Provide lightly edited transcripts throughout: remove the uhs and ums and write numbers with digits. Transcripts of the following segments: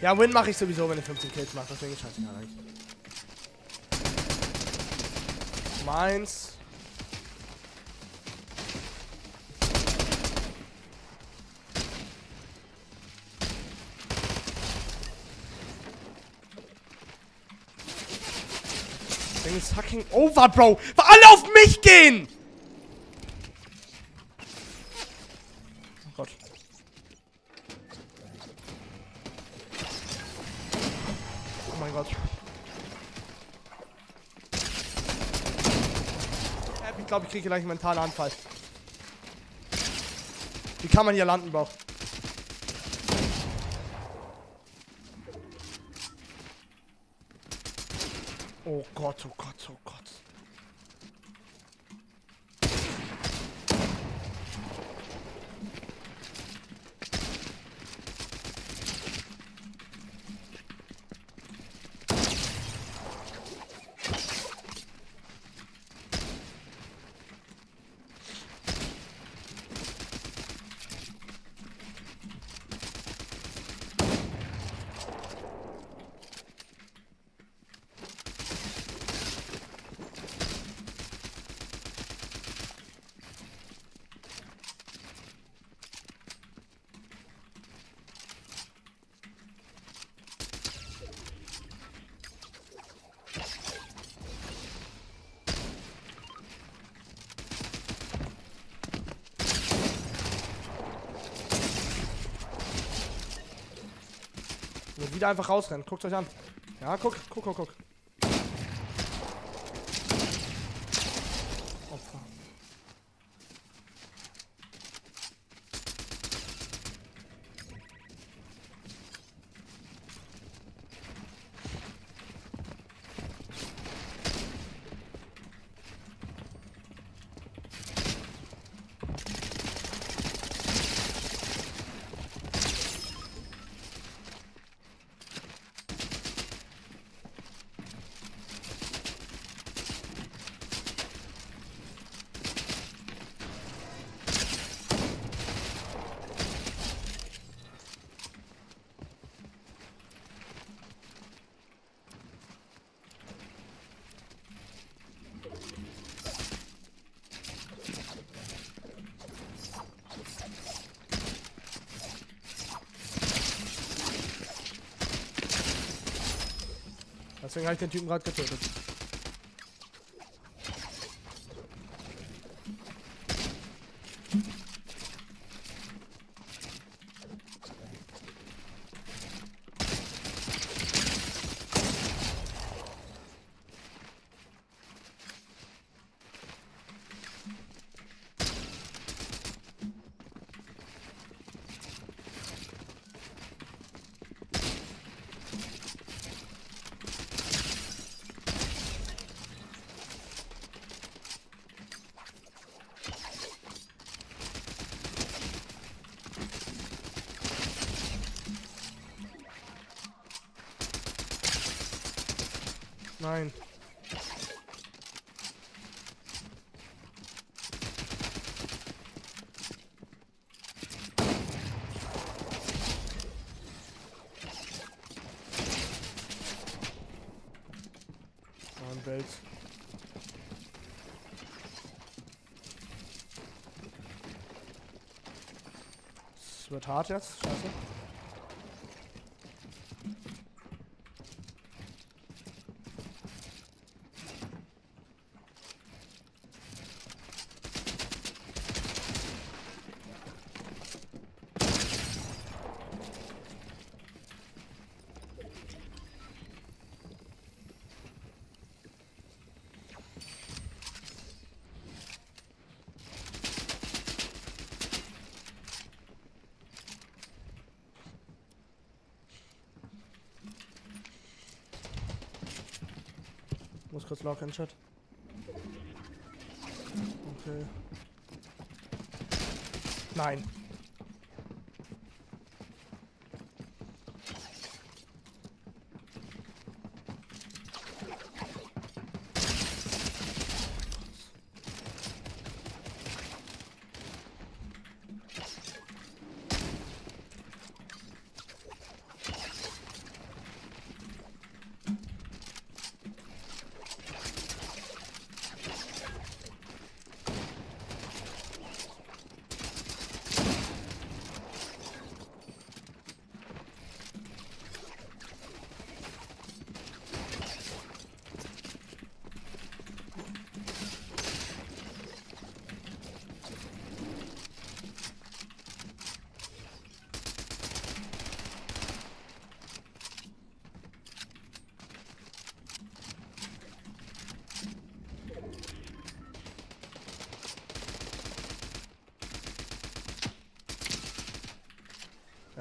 Ja, Win mache ich sowieso, wenn ich 15 Kills mache, deswegen scheißegal eigentlich. Meins. Das Ding ist fucking over, Bro! Weil alle auf mich gehen! Oh Gott. Oh mein Gott. Ich glaube, ich kriege gleich einen mentalen Anfall. Wie kann man hier landen, Bro? Oh Gott, oh Gott, oh Gott. Wieder einfach rausrennen. Guckt euch an. Ja, guck. Opfer. Deswegen habe ich den Typen gerade getötet. Nein. Ein Welt. Es wird hart jetzt, scheiße. Muss kurz lock in den Chat. Okay. Nein.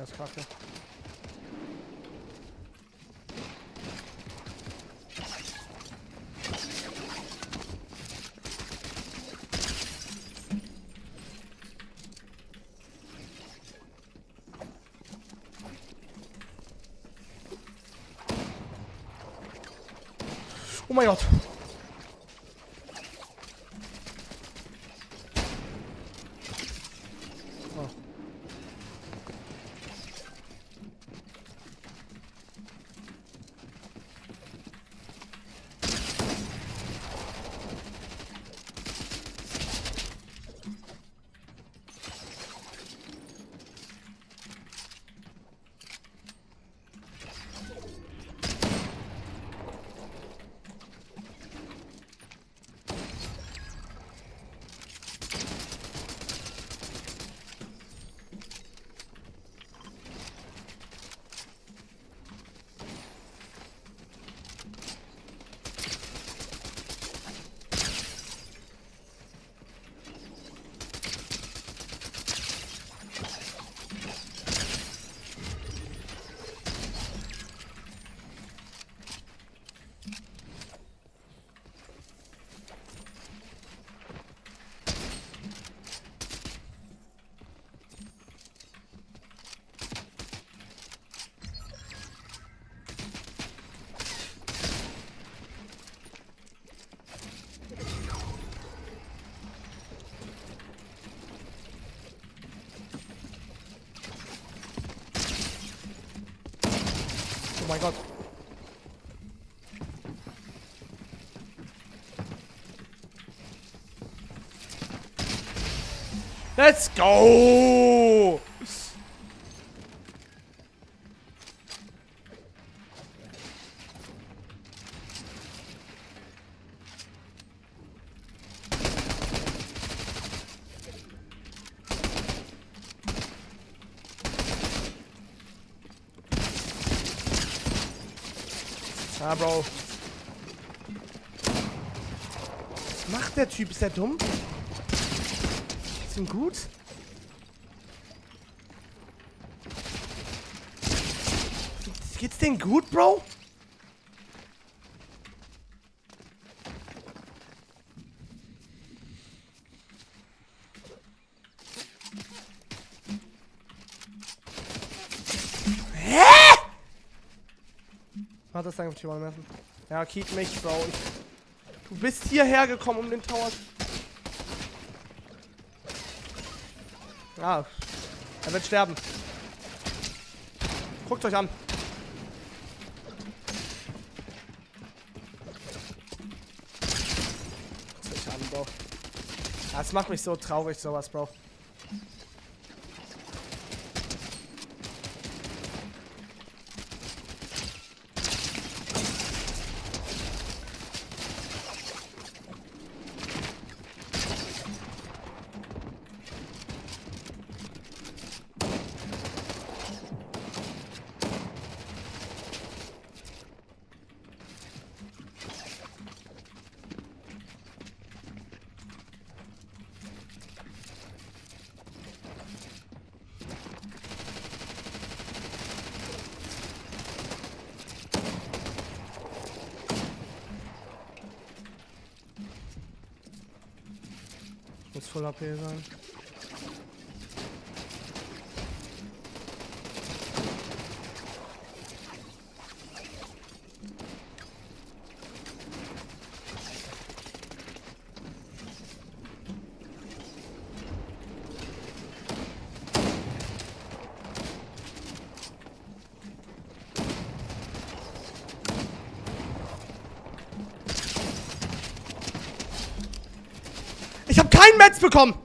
ganz kacke. Oh mein Gott. Oh. Oh mein Gott. Let's go! Ah, Bro. Was macht der Typ? Ist der dumm? Ist ihm gut? Geht's denen gut, Bro? Hat das eigentlich mal messen? Ja, keep mich, Bro. Du bist hierher gekommen, um den Tower. Ja, er wird sterben. Guckt euch an. Guckt euch an, Bro. Das macht mich so traurig, sowas, Bro. Muss voll AP sein. Ich habe keinen Metz bekommen!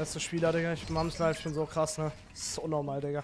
Beste Spieler, Digga. Ich Mams Live schon so krass, ne? Das ist unnormal, Digga.